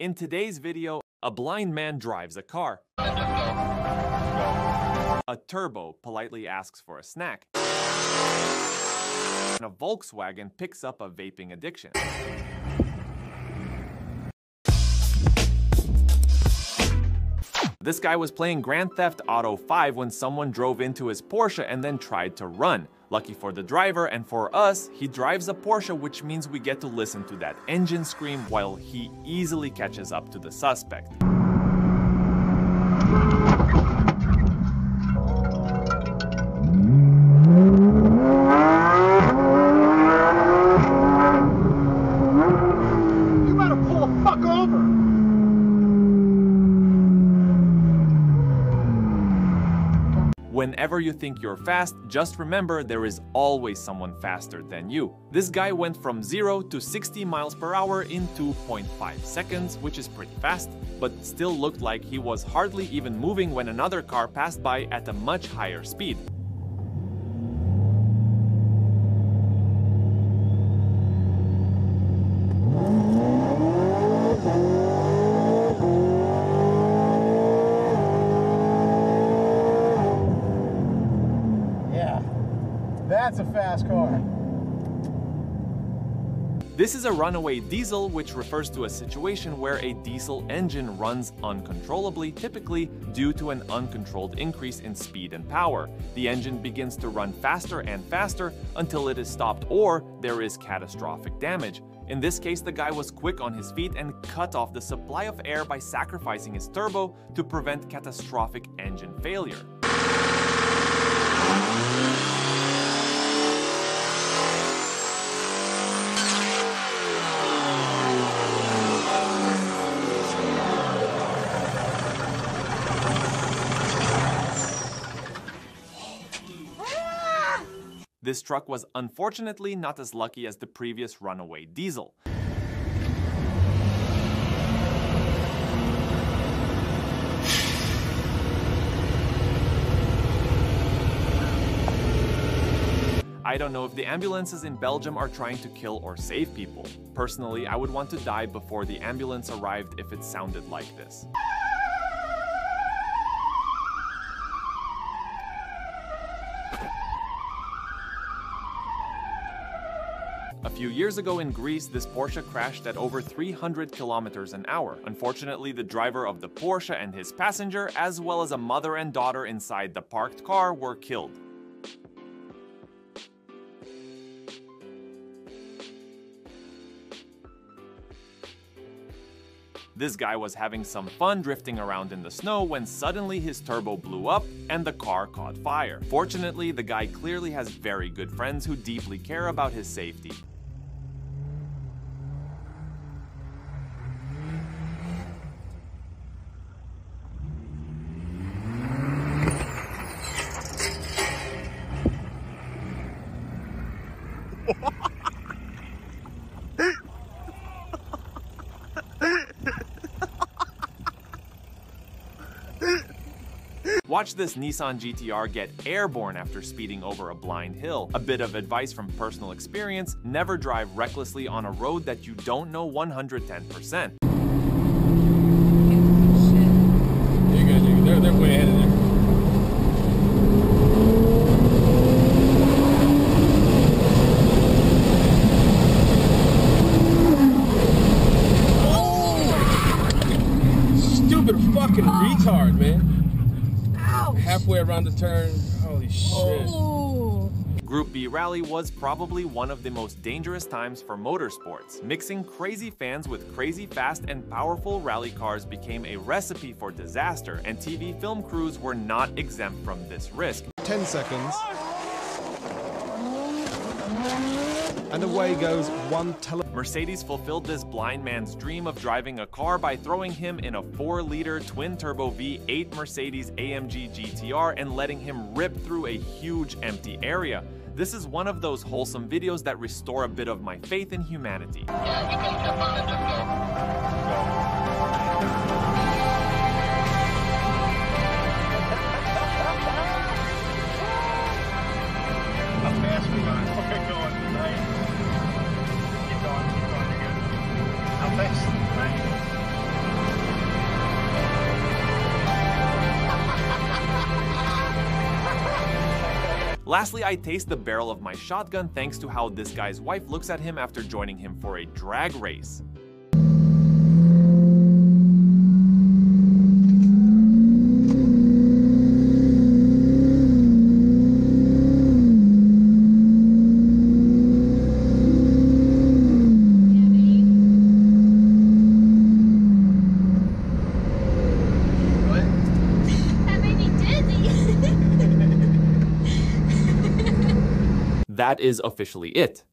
In today's video, a blind man drives a car. A turbo politely asks for a snack. And a Volkswagen picks up a vaping addiction. This guy was playing Grand Theft Auto 5 when someone drove into his Porsche and then tried to run. Lucky for the driver and for us, he drives a Porsche, which means we get to listen to that engine scream while he easily catches up to the suspect. Whenever you think you're fast, just remember there is always someone faster than you. This guy went from 0 to 60 miles per hour in 2.5 seconds, which is pretty fast, but still looked like he was hardly even moving when another car passed by at a much higher speed. That's a fast car. This is a runaway diesel, which refers to a situation where a diesel engine runs uncontrollably, typically due to an uncontrolled increase in speed and power. The engine begins to run faster and faster until it is stopped or there is catastrophic damage. In this case, the guy was quick on his feet and cut off the supply of air by sacrificing his turbo to prevent catastrophic engine failure. This truck was unfortunately not as lucky as the previous runaway diesel. I don't know if the ambulances in Belgium are trying to kill or save people. Personally, I would want to die before the ambulance arrived if it sounded like this. A few years ago in Greece, this Porsche crashed at over 300 kilometers an hour. Unfortunately, the driver of the Porsche and his passenger, as well as a mother and daughter inside the parked car, were killed. This guy was having some fun drifting around in the snow when suddenly his turbo blew up and the car caught fire. Fortunately, the guy clearly has very good friends who deeply care about his safety. Watch this Nissan GTR get airborne after speeding over a blind hill. A bit of advice from personal experience: never drive recklessly on a road that you don't know 110%. They're way ahead of them. Oh! Stupid fucking retard, man. Halfway around the turn, holy shit. Oh. Group B Rally was probably one of the most dangerous times for motorsports. Mixing crazy fans with crazy fast and powerful rally cars became a recipe for disaster, and TV film crews were not exempt from this risk. 10 seconds. And away goes one Mercedes fulfilled this blind man's dream of driving a car by throwing him in a 4-liter twin-turbo V8 Mercedes AMG GTR and letting him rip through a huge empty area. This is one of those wholesome videos that restore a bit of my faith in humanity. Thanks. Lastly, I taste the barrel of my shotgun thanks to how this guy's wife looks at him after joining him for a drag race. That is officially it.